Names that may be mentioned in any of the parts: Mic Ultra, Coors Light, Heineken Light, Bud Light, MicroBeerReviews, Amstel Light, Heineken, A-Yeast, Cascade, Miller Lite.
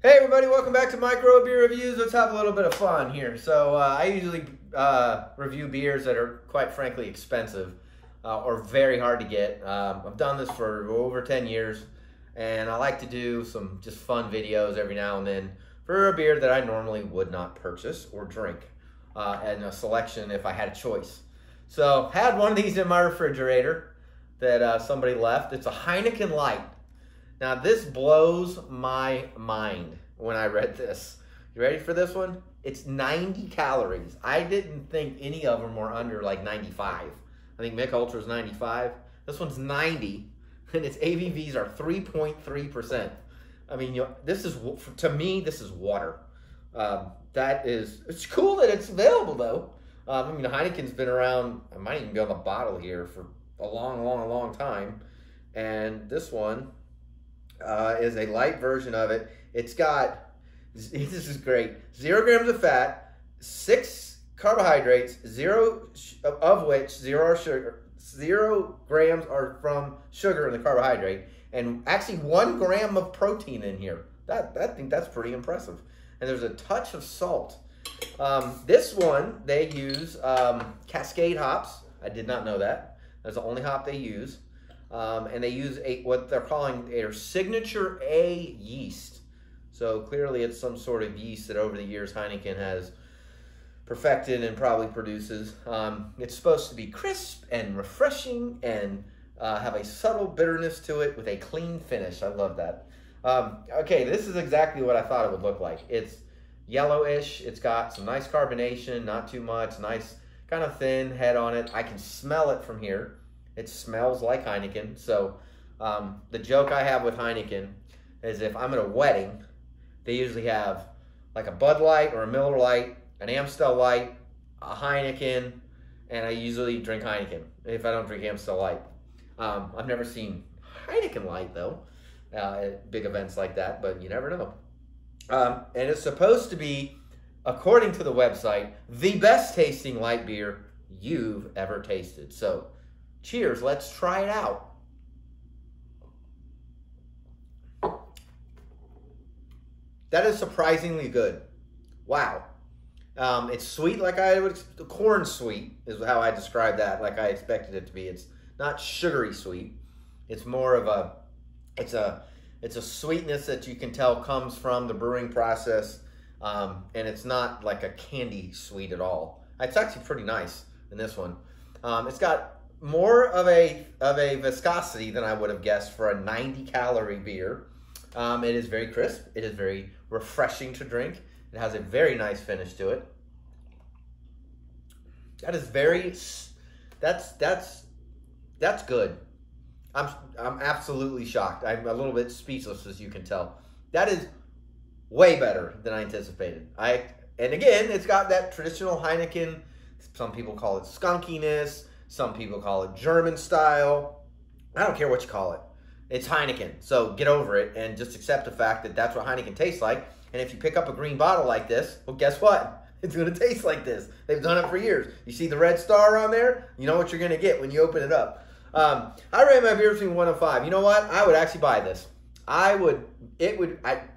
Hey everybody, welcome back to Micro Beer Reviews. Let's have a little bit of fun here. So I usually review beers that are quite frankly expensive or very hard to get. I've done this for over 10 years and I like to do some just fun videos every now and then for a beer that I normally would not purchase or drink and a selection if I had a choice. So had one of these in my refrigerator that somebody left. It's a Heineken Light. Now this blows my mind when I read this. You ready for this one? It's 90 calories. I didn't think any of them were under like 95. I think Mic Ultra is 95. This one's 90 and its ABVs are 3.3%. I mean, you know, this is, to me, this is water. It's cool that it's available though. I mean, Heineken's been around, I might even be on the bottle here for a long time. And this one, is a light version of it. It's got, this is great, 0 grams of fat, 6 carbohydrates, of which zero are sugar. 0 grams are from sugar in the carbohydrate, and actually 1 gram of protein in here. I think that's pretty impressive. And there's a touch of salt. This one they use Cascade hops. I did not know that. That's the only hop they use. And they use what they're calling their signature A yeast. So clearly it's some sort of yeast that over the years Heineken has perfected and probably produces. It's supposed to be crisp and refreshing and have a subtle bitterness to it with a clean finish. I love that. Okay, this is exactly what I thought it would look like. It's yellowish. It's got some nice carbonation, not too much, nice kind of thin head on it. I can smell it from here. It smells like Heineken. So the joke I have with Heineken is if I'm at a wedding, they usually have like a Bud Light or a Miller Lite, an Amstel Light, a Heineken, and I usually drink Heineken if I don't drink Amstel Light. I've never seen Heineken Light though, at big events like that, but you never know. And it's supposed to be, according to the website, the best tasting light beer you've ever tasted. So cheers, let's try it out. That is surprisingly good. Wow. It's sweet like I would, corn sweet is how I describe that, like I expected it to be. It's not sugary sweet. It's more of a, it's a sweetness that you can tell comes from the brewing process. And it's not like a candy sweet at all. It's actually pretty nice in this one. It's got more of a viscosity than I would have guessed for a 90 calorie beer. It is very crisp. It is very refreshing to drink. It has a very nice finish to it. That is very, that's good. I'm absolutely shocked. I'm a little bit speechless, as you can tell. That is way better than I anticipated. And again, it's got that traditional Heineken. Some people call it skunkiness. Some people call it German style. I don't care what you call it. It's Heineken, so get over it and just accept the fact that that's what Heineken tastes like. And if you pick up a green bottle like this, well, guess what? It's gonna taste like this. They've done it for years. You see the red star on there? You know what you're gonna get when you open it up. I rate my beer between 1 and 5. You know what? I would actually buy this. I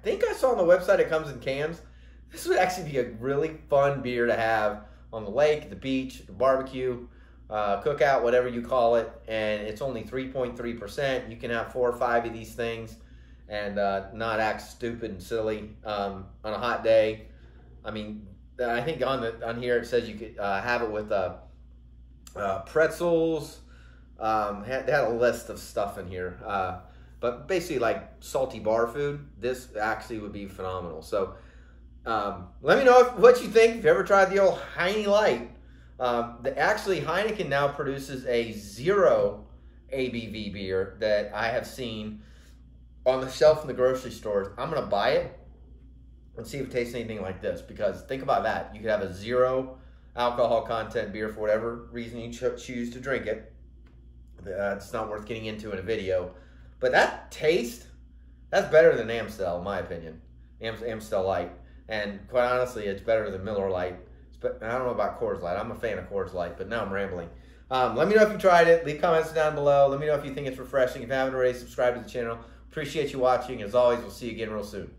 think I saw on the website it comes in cans. This would actually be a really fun beer to have on the lake, the beach, the barbecue, cookout, whatever you call it, and it's only 3.3%. You can have 4 or 5 of these things and not act stupid and silly on a hot day. I mean, I think on here it says you could have it with pretzels. They had a list of stuff in here, but basically like salty bar food. This actually would be phenomenal. So let me know what you think. If you ever tried the old Heine Light. Actually, Heineken now produces a 0 ABV beer that I have seen on the shelf in the grocery stores. I'm going to buy it and see if it tastes anything like this, because think about that. You could have a 0 alcohol content beer for whatever reason you choose to drink it. That's not worth getting into in a video. But that taste, that's better than Amstel, in my opinion. Amstel Light. And quite honestly, it's better than Miller Lite. But I don't know about Coors Light. I'm a fan of Coors Light, but now I'm rambling. Let me know if you tried it. Leave comments down below. Let me know if you think it's refreshing. If you haven't already, subscribe to the channel. Appreciate you watching. As always, we'll see you again real soon.